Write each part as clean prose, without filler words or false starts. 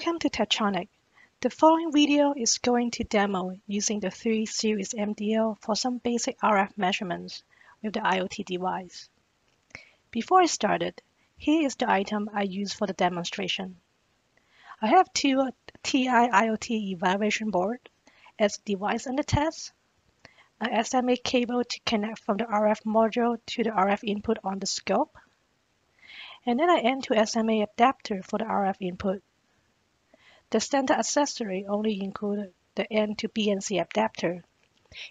Welcome to Tektronix. The following video is going to demo using the 3 Series MDO for some basic RF measurements with the IoT device. Before I started, here is the item I use for the demonstration. I have two TI IoT evaluation board as device under test, an SMA cable to connect from the RF module to the RF input on the scope, and then an N2 SMA adapter for the RF input. The standard accessory only included the N2 BNC adapter.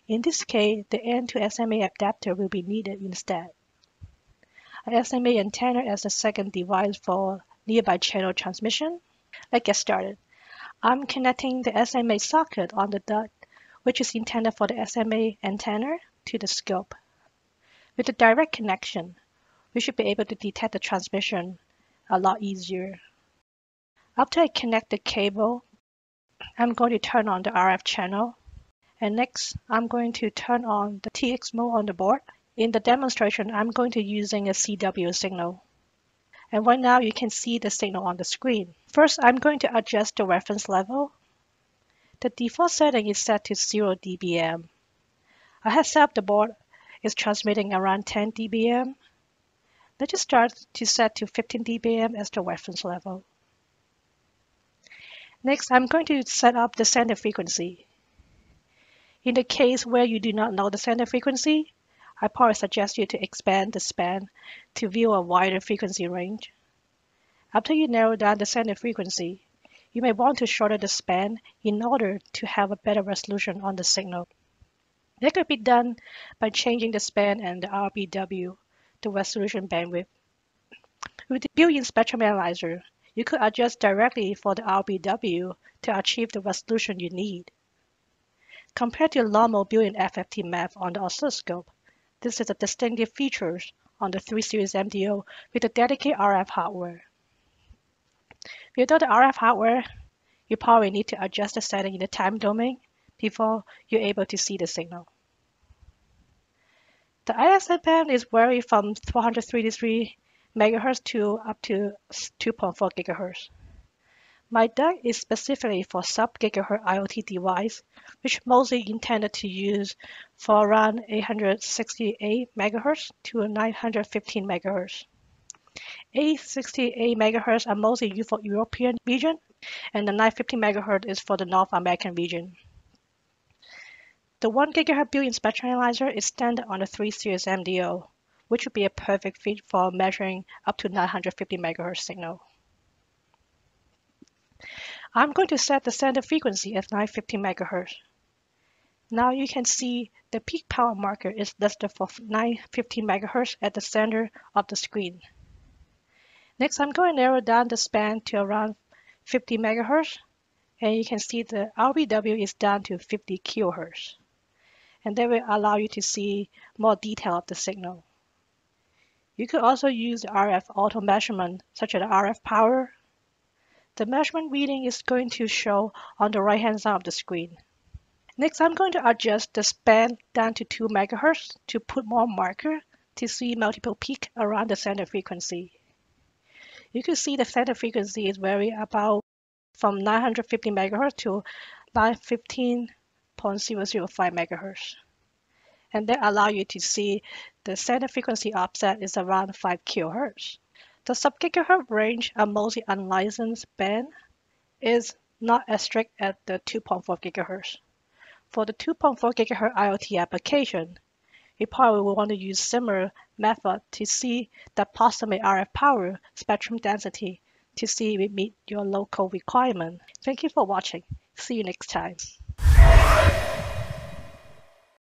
In this case, the N2 SMA adapter will be needed instead. An SMA antenna as a second device for nearby channel transmission. Let's get started. I'm connecting the SMA socket on the DAC, which is intended for the SMA antenna, to the scope. With a direct connection, we should be able to detect the transmission a lot easier. After I connect the cable, I'm going to turn on the RF channel. And next, I'm going to turn on the TX mode on the board. In the demonstration, I'm going to using a CW signal. And right now, you can see the signal on the screen. First, I'm going to adjust the reference level. The default setting is set to 0 dBm. I have set up the board is transmitting around 10 dBm. Let's just start to set to 15 dBm as the reference level. Next, I'm going to set up the sender frequency. In the case where you do not know the sender frequency, I probably suggest you to expand the span to view a wider frequency range. After you narrow down the sender frequency, you may want to shorten the span in order to have a better resolution on the signal. That could be done by changing the span and the RBW, the resolution bandwidth. With the built-in spectrum analyzer, you could adjust directly for the RBW to achieve the resolution you need. Compared to normal built-in FFT map on the oscilloscope, this is a distinctive feature on the 3 Series MDO with the dedicated RF hardware. Without the RF hardware, you probably need to adjust the setting in the time domain before you're able to see the signal. The ISM band is varied from 433 MHz to up to 2.4 GHz. My DAC is specifically for sub-GHz IoT device, which mostly intended to use for around 868 MHz to 915 MHz. 868 MHz are mostly used for European region, and the 915 MHz is for the North American region. The 1 GHz built-in spectrum analyzer is standard on the 3 Series MDO, which would be a perfect fit for measuring up to 950 MHz signal. I'm going to set the sender frequency at 950 MHz. Now you can see the peak power marker is listed for 950 MHz at the center of the screen. Next, I'm going to narrow down the span to around 50 MHz, and you can see the RBW is down to 50 kHz. And that will allow you to see more detail of the signal. You could also use the RF auto measurement, such as RF power. The measurement reading is going to show on the right-hand side of the screen. Next, I'm going to adjust the span down to 2 MHz to put more marker to see multiple peaks around the sender frequency. You can see the sender frequency is vary about from 950 MHz to 915.005 MHz. And that allow you to see the sender frequency offset is around 5 kHz. The sub-GHz range, a mostly unlicensed band, is not as strict as the 2.4 GHz. For the 2.4 GHz IoT application, you probably will want to use similar method to see the approximate RF power spectrum density to see if it meets your local requirement. Thank you for watching. See you next time.